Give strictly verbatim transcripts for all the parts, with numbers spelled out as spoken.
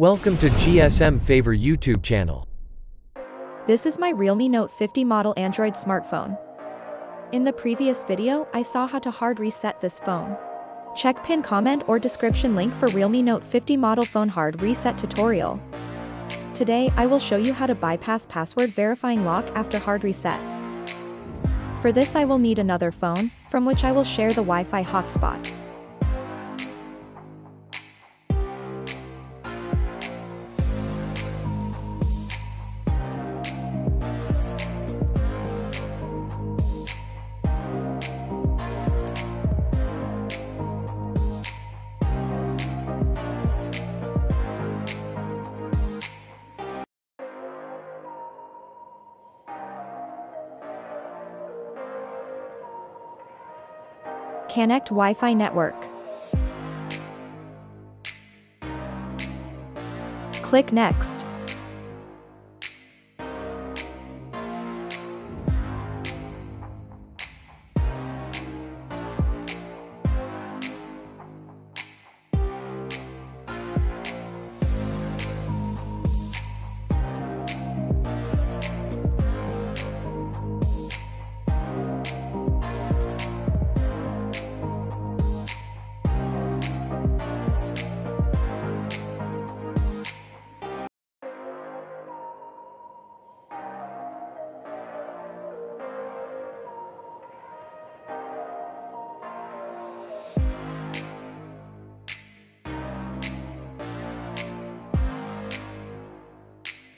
Welcome to G S M Favor YouTube channel. This is my Realme Note fifty model Android smartphone. In the previous video, I saw how to hard reset this phone. Check pin comment or description link for Realme Note fifty model phone hard reset tutorial. Today, I will show you how to bypass password verifying lock after hard reset. For this, I will need another phone, from which I will share the Wi-Fi hotspot. Connect Wi-Fi network. Click Next.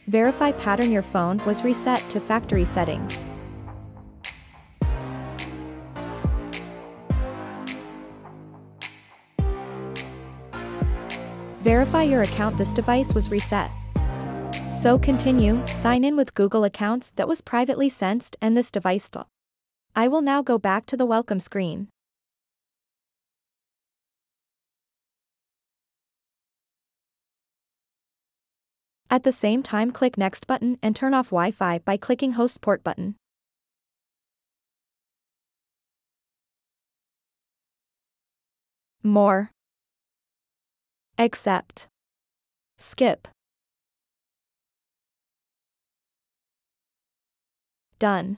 Verify pattern your phone was reset to factory settings. Verify your account this device was reset. So continue, sign in with Google accounts that was privately sensed and this device still. I will now go back to the welcome screen. At the same time, click Next button and turn off Wi-Fi by clicking Host Port button. More. Accept. Skip. Done.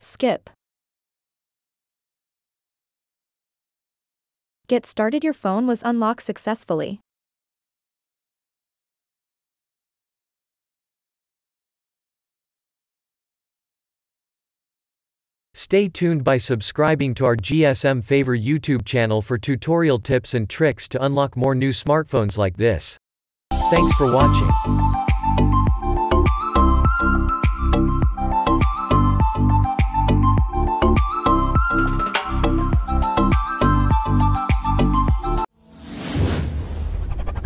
Skip. Get started. Your phone was unlocked successfully. Stay tuned by subscribing to our G S M Favor YouTube channel for tutorial tips and tricks to unlock more new smartphones like this. Thanks for watching.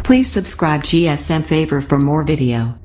Please subscribe G S M Favor for more video.